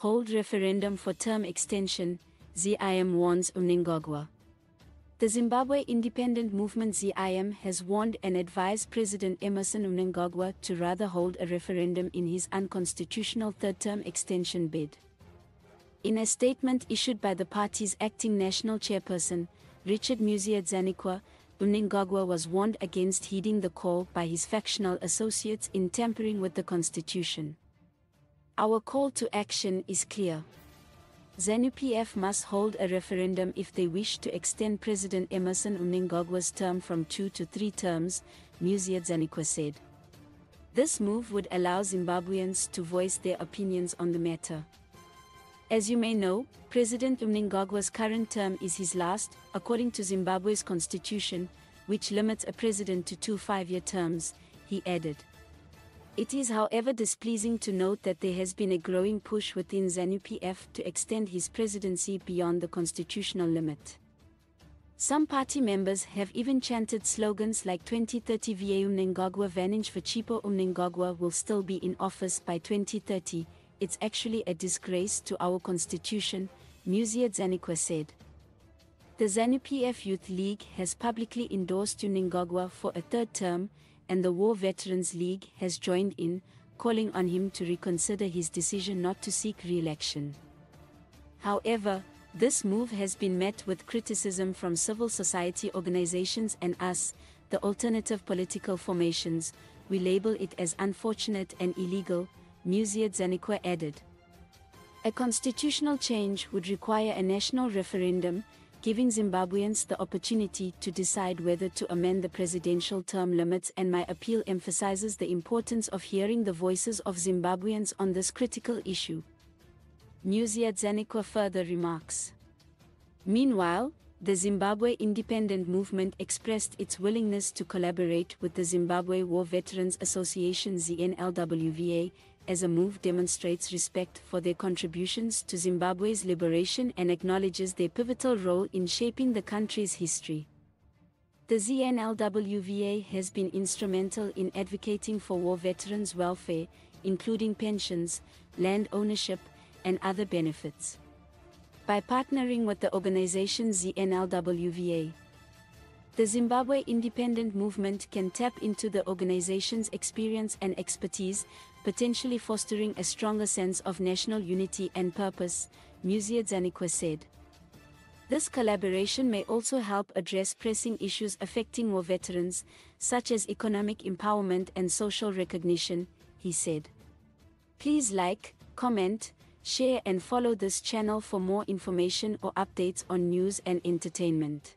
Hold referendum for term extension, ZIM warns Mnangagwa. The Zimbabwe Independent Movement ZIM has warned and advised President Emmerson Mnangagwa to rather hold a referendum in his unconstitutional third-term extension bid. In a statement issued by the party's acting national chairperson, Richard Musiyadzaanikwa, Mnangagwa was warned against heeding the call by his factional associates in tampering with the constitution. "Our call to action is clear. ZANU-PF must hold a referendum if they wish to extend President Emmerson Mnangagwa's term from 2 to 3 terms," Musiyadzaanikwa said. This move would allow Zimbabweans to voice their opinions on the matter. As you may know, President Mnangagwa's current term is his last, according to Zimbabwe's constitution, which limits a president to 2 5-year terms, he added. It is however displeasing to note that there has been a growing push within ZANU-PF to extend his presidency beyond the constitutional limit. Some party members have even chanted slogans like 2030 VA Mnangagwa Vanage Vachipo, Mnangagwa will still be in office by 2030, it's actually a disgrace to our constitution, Musiyadzaanikwa said. The ZANU-PF Youth League has publicly endorsed Mnangagwa for a third term, and the War Veterans League has joined in, calling on him to reconsider his decision not to seek re-election. However, this move has been met with criticism from civil society organizations and us, the alternative political formations. We label it as unfortunate and illegal, Musiyadzaanikwa added. A constitutional change would require a national referendum, giving Zimbabweans the opportunity to decide whether to amend the presidential term limits, and my appeal emphasizes the importance of hearing the voices of Zimbabweans on this critical issue, Musiyadzaanikwa further remarks. Meanwhile, the Zimbabwe Independent Movement expressed its willingness to collaborate with the Zimbabwe War Veterans Association ZNLWVA, as a move demonstrates respect for their contributions to Zimbabwe's liberation and acknowledges their pivotal role in shaping the country's history. The ZNLWVA has been instrumental in advocating for war veterans' welfare, including pensions, land ownership, and other benefits. By partnering with the organization ZNLWVA, the Zimbabwe Independent Movement can tap into the organization's experience and expertise, potentially fostering a stronger sense of national unity and purpose, Musiyadzaanikwa said. This collaboration may also help address pressing issues affecting war veterans, such as economic empowerment and social recognition, he said. Please like, comment, share and follow this channel for more information or updates on news and entertainment.